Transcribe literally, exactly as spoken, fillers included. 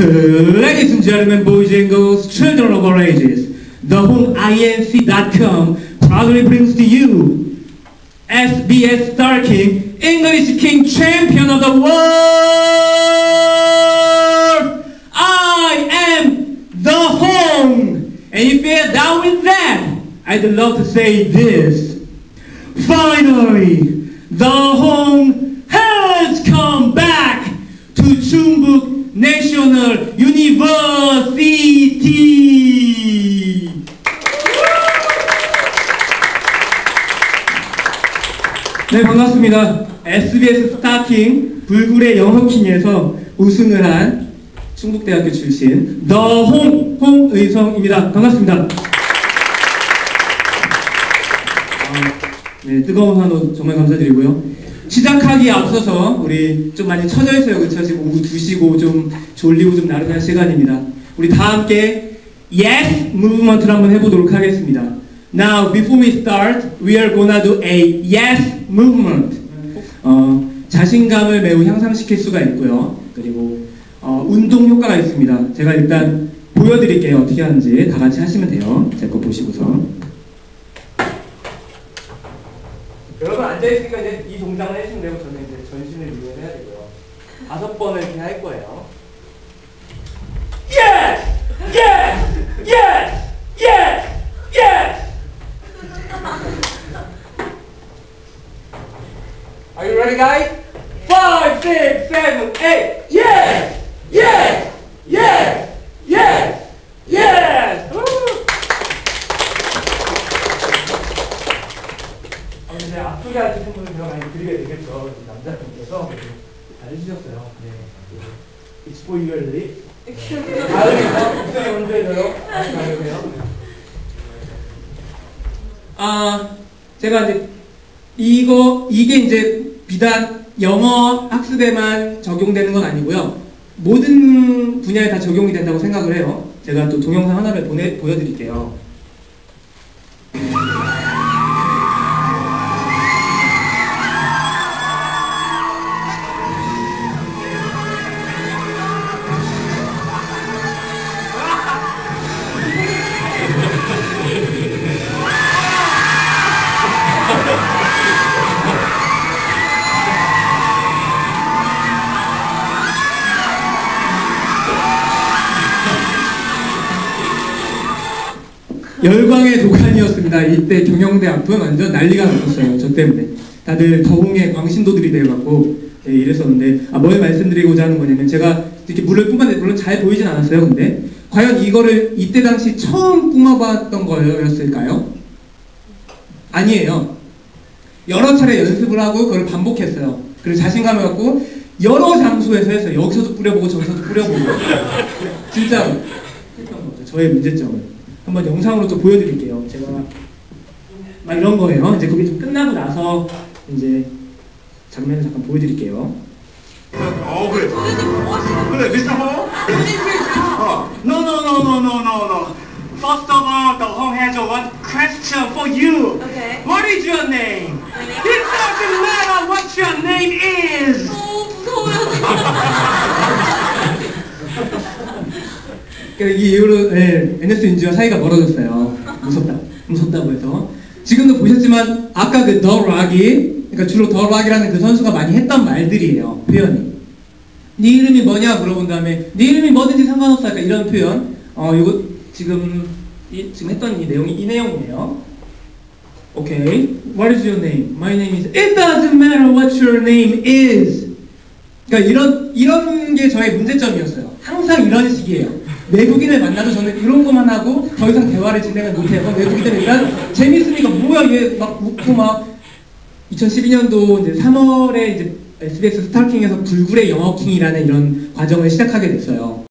Ladies and gentlemen, boys and girls, children of all ages, the whole I N C dot com proudly brings to you S B S StarKing, English King Champion of the World! I am the Home! And if you're down with that, I'd love to say this. Finally, the Home has come back to Chungbuk National University. 네, 반갑습니다. S B S 스타킹 불굴의 영어킹에서 우승을 한 충북대학교 출신 더홍 홍의성입니다. 반갑습니다. 아, 네, 뜨거운 환호 정말 감사드리고요. 시작하기에 앞서서 우리 좀 많이 처져 있어요. 그쵸? 지금 오후 두 시고 좀 졸리고 좀 나른한 시간입니다. 우리 다 함께 Yes Movement를 한번 해보도록 하겠습니다. Now, before we start, we are gonna do a Yes Movement. 어, 자신감을 매우 향상시킬 수가 있고요. 그리고 어, 운동 효과가 있습니다. 제가 일단 보여드릴게요. 어떻게 하는지 다 같이 하시면 돼요. 제 거 보시고서. 여러분 앉아있으니까 이제 이 동작을 해주시면 되고, 저는 이제 전신을 유연해야 되고요. 다섯 번을 이렇게 할 거예요. Yes! Yes! Yes! Yes! Yes! Are you ready, guys? Five, six, seven, eight. Yes! Yes! Yes! Yes! Yes! 이제 앞쪽에 앉은 분들은 많이 드리게 되겠죠. 남자분께서 잘해주셨어요. 네. It's for your lips. 다음에 먼저 해줘요. 아, 제가 이제 이거 이게 이제 비단 영어 학습에만 적용되는 건 아니고요. 모든 분야에 다 적용이 된다고 생각을 해요. 제가 또 동영상 하나를 보내 보여드릴게요. 열광의 도가니였습니다. 이때 경영대 앞은 완전 난리가 났었어요. 저 때문에 다들 더홍의 광신도들이 돼갖고 네, 이랬었는데, 아, 뭘 말씀드리고자 하는 거냐면, 제가 이렇게 물을 뿜었는데 물론 잘 보이진 않았어요. 근데 과연 이거를 이때 당시 처음 뿜어봤던 거였을까요? 아니에요. 여러 차례 연습을 하고 그걸 반복했어요. 그리고 자신감을 갖고 여러 장소에서 했어요. 여기서도 뿌려보고 저기서도 뿌려보고 진짜 저의 문제점을 한번 영상으로 또 보여드릴게요. 제가 막 이런 거예요. 이제 그게 좀 끝나고 나서 이제 장면을 잠깐 보여드릴게요. 어 그래. 그래 미스터 홍. No no no no no no no. First of all, the Hong has one question for you. Okay. What is your name? It doesn't matter what your name is. 어 무서워요. 이 이후로 네, N S N G와 사이가 멀어졌어요. 무섭다, 무섭다고 해서. 지금도 보셨지만 아까 그 더 락이, 그러니까 주로 더 락이라는 그 선수가 많이 했던 말들이에요. 표현이. 네 이름이 뭐냐 물어본 다음에 네 이름이 뭐든지 상관없어. 그러니까 이런 표현. 어, 이거 지금 이, 지금 했던 이 내용이 이 내용이에요. Okay. What is your name? My name is. It doesn't matter what your name is. 그러니까 이런 이런 게 저의 문제점이었어요. 항상 이런 식이에요. 외국인을 만나도 저는 이런 것만 하고 더 이상 대화를 진행을 못해요. 외국인들은 일단 재밌으니까 뭐야 얘 막 웃고 막. 이천십이 년도 이제 삼월에 이제 S B S 스타킹에서 불굴의 영어킹이라는 이런 과정을 시작하게 됐어요.